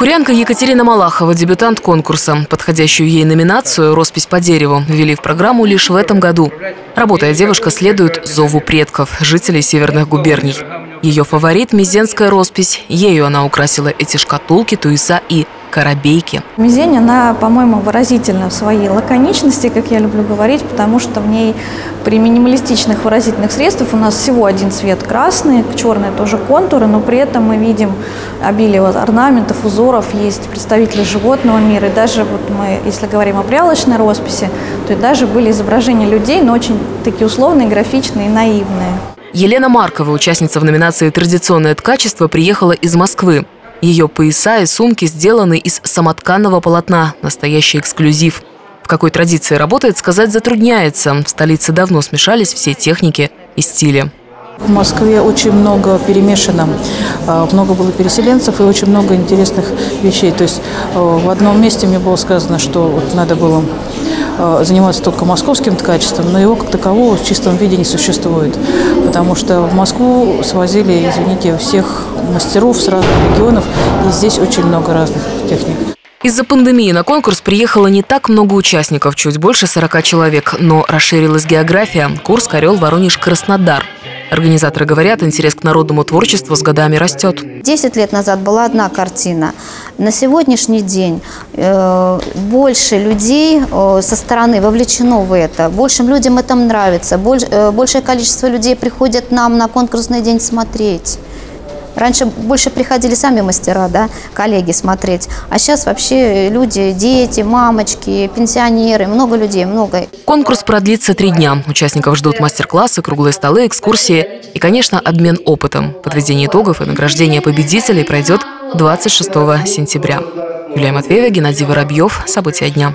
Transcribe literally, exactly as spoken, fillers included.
Курянка Екатерина Малахова – дебютант конкурса. Подходящую ей номинацию «Роспись по дереву» ввели в программу лишь в этом году. Работая, девушка следует зову предков, жителей северных губерний. Ее фаворит – мезенская роспись. Ею она украсила эти шкатулки, туиса и коробейки. Мезень, она, по-моему, выразительна в своей лаконичности, как я люблю говорить, потому что в ней при минималистичных выразительных средствах у нас всего один цвет красный, черные тоже контуры, но при этом мы видим обилие орнаментов, узоров, есть представители животного мира. И даже вот мы, если говорим о прялочной росписи, то даже были изображения людей, но очень такие условные, графичные и наивные. Елена Маркова, участница в номинации «Традиционное ткачество», приехала из Москвы. Ее пояса и сумки сделаны из самотканного полотна. Настоящий эксклюзив. В какой традиции работает, сказать затрудняется. В столице давно смешались все техники и стили. В Москве очень много перемешано, много было переселенцев и очень много интересных вещей. То есть в одном месте мне было сказано, что вот надо было заниматься только московским ткачеством, но его как такового в чистом виде не существует, потому что в Москву свозили, извините, всех мастеров с разных регионов, и здесь очень много разных техник. Из-за пандемии на конкурс приехало не так много участников, чуть больше сорока человек, но расширилась география – Курск, Орел, Воронеж, Краснодар. Организаторы говорят, интерес к народному творчеству с годами растет. Десять лет назад была одна картина. На сегодняшний день э, больше людей э, со стороны вовлечено в это. Большим людям это нравится. Больш, э, большее количество людей приходят нам на конкурсный день смотреть. Раньше больше приходили сами мастера, да, коллеги смотреть. А сейчас вообще люди, дети, мамочки, пенсионеры, много людей, много. Конкурс продлится три дня. Участников ждут мастер-классы, круглые столы, экскурсии и, конечно, обмен опытом. Подведение итогов и награждение победителей пройдет двадцать шестого сентября. Юлия Матвеева, Геннадий Воробьев. События дня.